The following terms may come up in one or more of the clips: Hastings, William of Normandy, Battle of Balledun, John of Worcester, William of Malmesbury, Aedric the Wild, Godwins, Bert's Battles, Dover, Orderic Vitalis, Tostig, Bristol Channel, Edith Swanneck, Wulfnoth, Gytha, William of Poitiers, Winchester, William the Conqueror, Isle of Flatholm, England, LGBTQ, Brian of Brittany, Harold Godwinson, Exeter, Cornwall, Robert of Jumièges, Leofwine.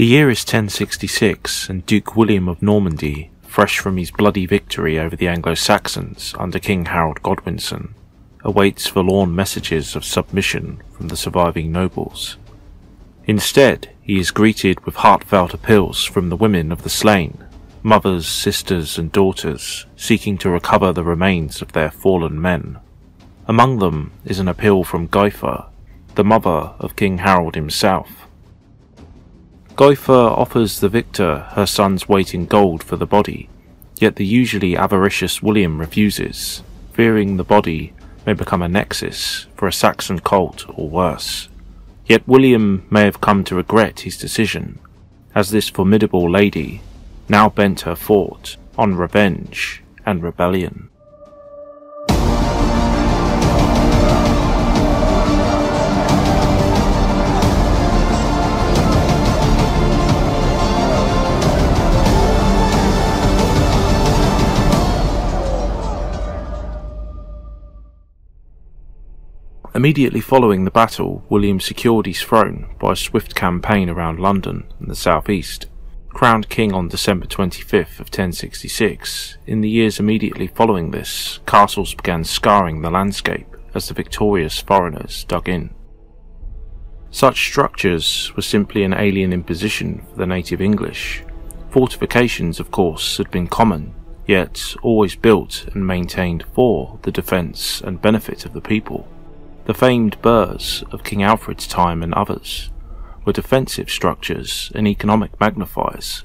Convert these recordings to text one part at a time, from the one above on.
The year is 1066, and Duke William of Normandy, fresh from his bloody victory over the Anglo-Saxons under King Harold Godwinson, awaits forlorn messages of submission from the surviving nobles. Instead, he is greeted with heartfelt appeals from the women of the slain, mothers, sisters and daughters, seeking to recover the remains of their fallen men. Among them is an appeal from Gytha, the mother of King Harold himself. Gytha offers the victor her son's weight in gold for the body, yet the usually avaricious William refuses, fearing the body may become a nexus for a Saxon cult or worse. Yet William may have come to regret his decision, as this formidable lady now bent her thought on revenge and rebellion. Immediately following the battle, William secured his throne by a swift campaign around London and the southeast. Crowned king on December 25th of 1066, in the years immediately following this, castles began scarring the landscape as the victorious foreigners dug in. Such structures were simply an alien imposition for the native English. Fortifications, of course, had been common, yet always built and maintained for the defence and benefit of the people. The famed burhs of King Alfred's time and others were defensive structures and economic magnifiers.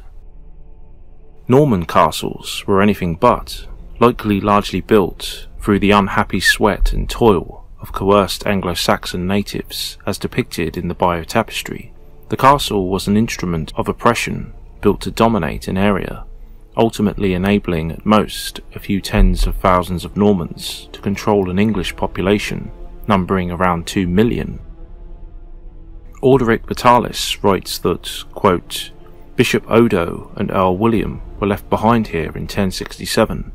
Norman castles were anything but, locally largely built through the unhappy sweat and toil of coerced Anglo-Saxon natives as depicted in the Bayeux Tapestry. The castle was an instrument of oppression built to dominate an area, ultimately enabling at most a few tens of thousands of Normans to control an English population numbering around 2 million. Orderic Vitalis writes that, quote, "Bishop Odo and Earl William were left behind here in 1067,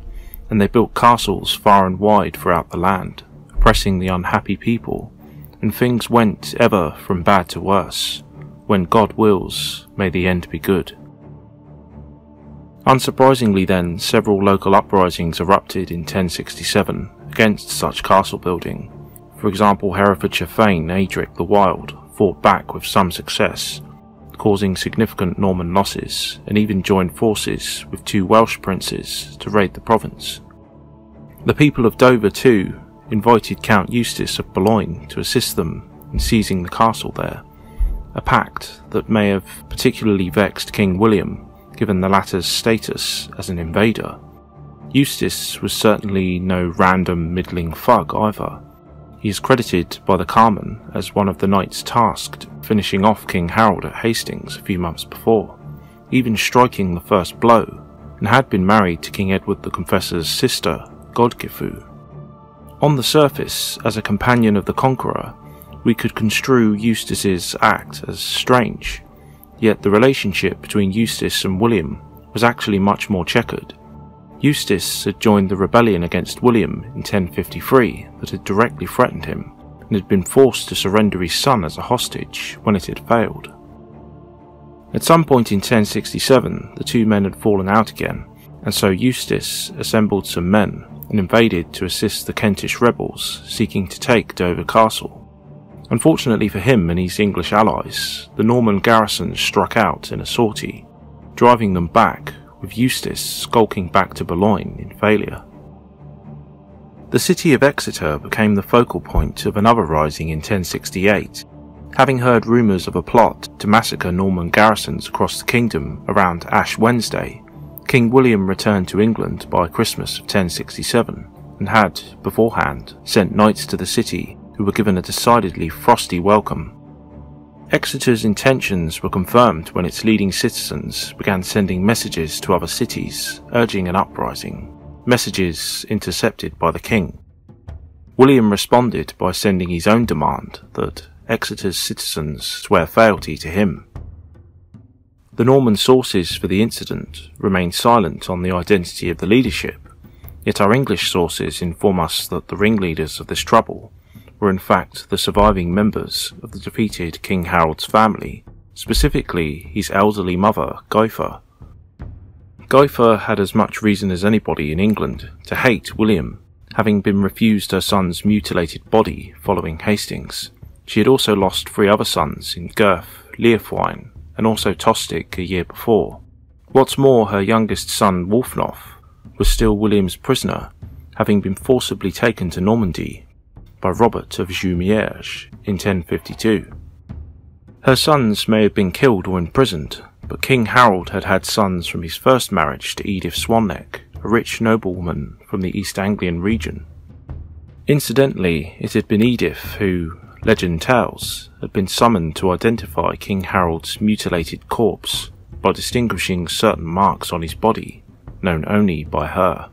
and they built castles far and wide throughout the land, oppressing the unhappy people, and things went ever from bad to worse. When God wills, may the end be good." Unsurprisingly then, several local uprisings erupted in 1067 against such castle building. For example, Herefordshire Thane Aedric the Wild fought back with some success, causing significant Norman losses, and even joined forces with 2 Welsh princes to raid the province. The people of Dover too invited Count Eustace of Boulogne to assist them in seizing the castle there, a pact that may have particularly vexed King William given the latter's status as an invader. Eustace was certainly no random middling thug either. He is credited by the Carmen as one of the knights tasked finishing off King Harold at Hastings a few months before, even striking the first blow, and had been married to King Edward the Confessor's sister, Godgifu. On the surface, as a companion of the Conqueror, we could construe Eustace's act as strange, yet the relationship between Eustace and William was actually much more checkered. Eustace had joined the rebellion against William in 1053 that had directly threatened him, and had been forced to surrender his son as a hostage when it had failed. At some point in 1067, the 2 men had fallen out again, and so Eustace assembled some men and invaded to assist the Kentish rebels seeking to take Dover Castle. Unfortunately for him and his English allies, the Norman garrison struck out in a sortie, driving them back, with Eustace skulking back to Boulogne in failure. The city of Exeter became the focal point of another rising in 1068, having heard rumours of a plot to massacre Norman garrisons across the kingdom around Ash Wednesday. King William returned to England by Christmas of 1067, and had, beforehand, sent knights to the city who were given a decidedly frosty welcome. Exeter's intentions were confirmed when its leading citizens began sending messages to other cities, urging an uprising, messages intercepted by the king. William responded by sending his own demand that Exeter's citizens swear fealty to him. The Norman sources for the incident remain silent on the identity of the leadership, yet our English sources inform us that the ringleaders of this trouble were in fact the surviving members of the defeated King Harold's family, specifically his elderly mother, Gytha. Gytha had as much reason as anybody in England to hate William, having been refused her son's mutilated body following Hastings. She had also lost 3 other sons in Gyrth, Leofwine, and also Tostig a year before. What's more, her youngest son Wulfnoth was still William's prisoner, having been forcibly taken to Normandy by Robert of Jumièges in 1052. Her sons may have been killed or imprisoned, but King Harold had had sons from his first marriage to Edith Swanneck, a rich noblewoman from the East Anglian region. Incidentally, it had been Edith who, legend tells, had been summoned to identify King Harold's mutilated corpse by distinguishing certain marks on his body, known only by her.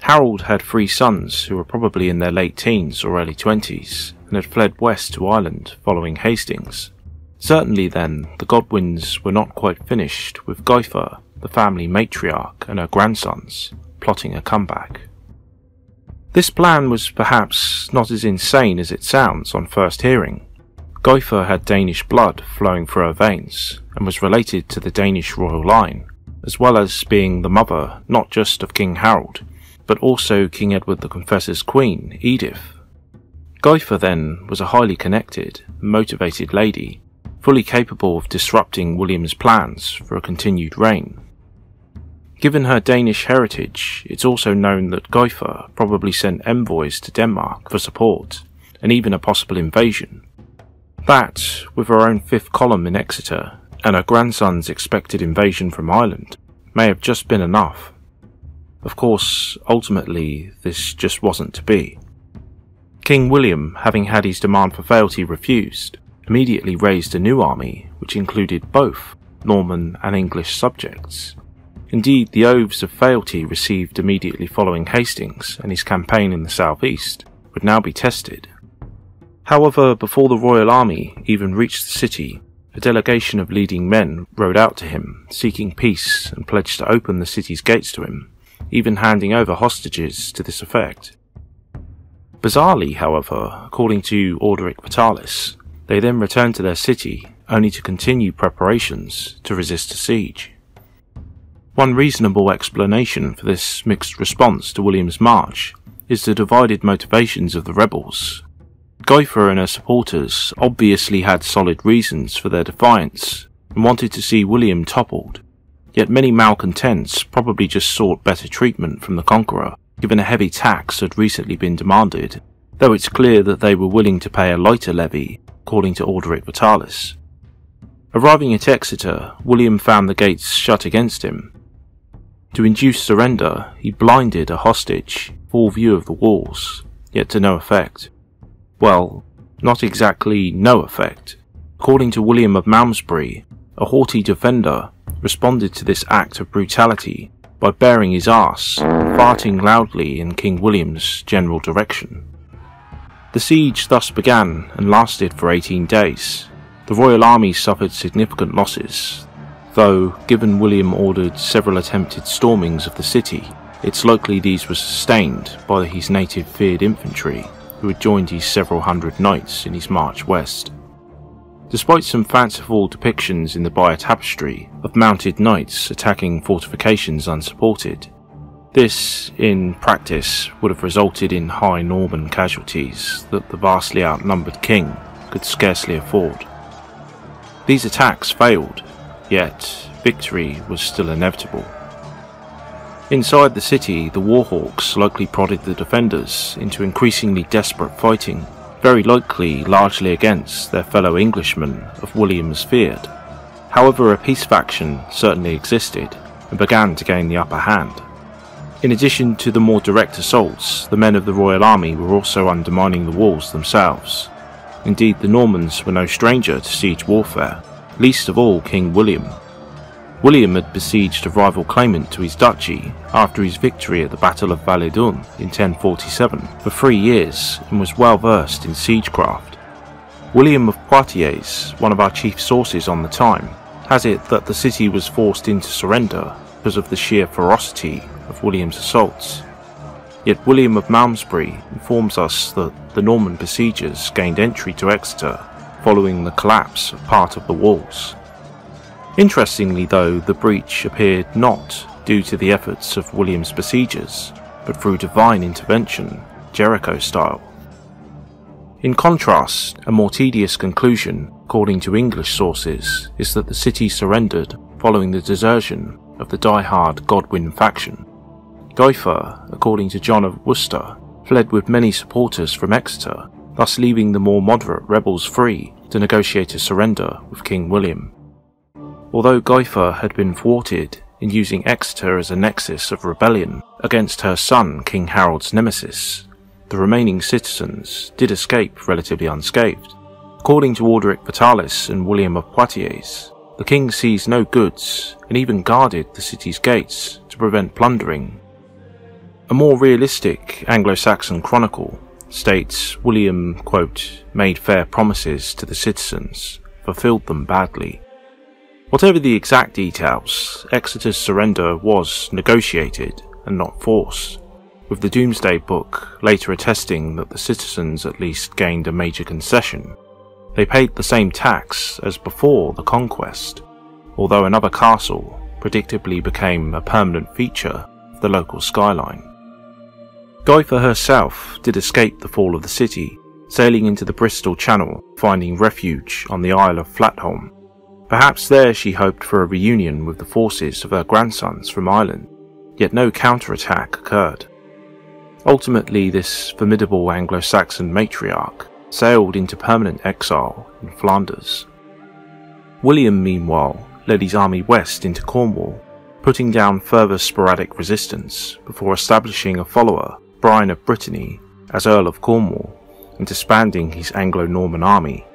Harold had 3 sons who were probably in their late teens or early 20s, and had fled west to Ireland following Hastings. Certainly then, the Godwins were not quite finished with Gytha, the family matriarch, and her grandsons, plotting a comeback. This plan was perhaps not as insane as it sounds on first hearing. Gytha had Danish blood flowing through her veins, and was related to the Danish royal line, as well as being the mother not just of King Harold, but also King Edward the Confessor's queen, Edith. Gytha then was a highly connected, motivated lady, fully capable of disrupting William's plans for a continued reign. Given her Danish heritage, it's also known that Gytha probably sent envoys to Denmark for support, and even a possible invasion. That, with her own 5th column in Exeter, and her grandson's expected invasion from Ireland, may have just been enough. Of course, ultimately, this just wasn't to be. King William, having had his demand for fealty refused, immediately raised a new army, which included both Norman and English subjects. Indeed, the oaths of fealty received immediately following Hastings and his campaign in the southeast would now be tested. However, before the royal army even reached the city, a delegation of leading men rode out to him, seeking peace and pledged to open the city's gates to him, even handing over hostages to this effect. Bizarrely, however, according to Orderic Vitalis, they then returned to their city, only to continue preparations to resist a siege. One reasonable explanation for this mixed response to William's march is the divided motivations of the rebels. Gytha and her supporters obviously had solid reasons for their defiance and wanted to see William toppled, yet many malcontents probably just sought better treatment from the Conqueror, given a heavy tax had recently been demanded, though it's clear that they were willing to pay a lighter levy, according to Orderic Vitalis. Arriving at Exeter, William found the gates shut against him. To induce surrender, he blinded a hostage, full view of the walls, yet to no effect. Well, not exactly no effect. According to William of Malmesbury, a haughty defender responded to this act of brutality by baring his arse and farting loudly in King William's general direction. The siege thus began and lasted for 18 days. The royal army suffered significant losses, though given William ordered several attempted stormings of the city, it's likely these were sustained by his native feared infantry, who had joined his several hundred knights in his march west. Despite some fanciful depictions in the Bayeux Tapestry of mounted knights attacking fortifications unsupported, this, in practice, would have resulted in high Norman casualties that the vastly outnumbered king could scarcely afford. These attacks failed, yet victory was still inevitable. Inside the city, the Warhawks likely prodded the defenders into increasingly desperate fighting, very likely largely against their fellow Englishmen of William's feared. However, a peace faction certainly existed and began to gain the upper hand. In addition to the more direct assaults, the men of the royal army were also undermining the walls themselves. Indeed, the Normans were no stranger to siege warfare, least of all King William. William had besieged a rival claimant to his duchy after his victory at the Battle of Balledun in 1047 for 3 years and was well versed in siegecraft. William of Poitiers, one of our chief sources on the time, has it that the city was forced into surrender because of the sheer ferocity of William's assaults. Yet William of Malmesbury informs us that the Norman besiegers gained entry to Exeter following the collapse of part of the walls. Interestingly though, the breach appeared not due to the efforts of William's besiegers, but through divine intervention, Jericho style. In contrast, a more tedious conclusion, according to English sources, is that the city surrendered following the desertion of the die-hard Godwin faction. Gytha, according to John of Worcester, fled with many supporters from Exeter, thus leaving the more moderate rebels free to negotiate a surrender with King William. Although Gytha had been thwarted in using Exeter as a nexus of rebellion against her son King Harold's nemesis, the remaining citizens did escape relatively unscathed. According to Orderic Vitalis and William of Poitiers, the king seized no goods and even guarded the city's gates to prevent plundering. A more realistic Anglo-Saxon chronicle states William, quote, "made fair promises to the citizens, fulfilled them badly." Whatever the exact details, Exeter's surrender was negotiated and not forced, with the Doomsday Book later attesting that the citizens at least gained a major concession. They paid the same tax as before the conquest, although another castle predictably became a permanent feature of the local skyline. Gytha herself did escape the fall of the city, sailing into the Bristol Channel, finding refuge on the Isle of Flatholm. Perhaps there she hoped for a reunion with the forces of her grandsons from Ireland, yet no counterattack occurred. Ultimately, this formidable Anglo-Saxon matriarch sailed into permanent exile in Flanders. William, meanwhile, led his army west into Cornwall, putting down further sporadic resistance before establishing a follower, Brian of Brittany, as Earl of Cornwall and disbanding his Anglo-Norman army.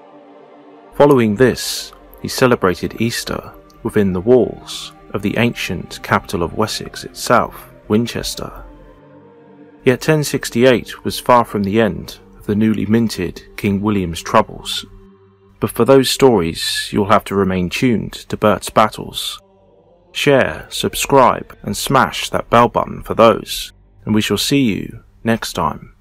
Following this, he celebrated Easter within the walls of the ancient capital of Wessex itself, Winchester. Yet 1068 was far from the end of the newly minted King William's troubles, but for those stories you'll have to remain tuned to Bert's Battles. Share, subscribe and smash that bell button for those, and we shall see you next time.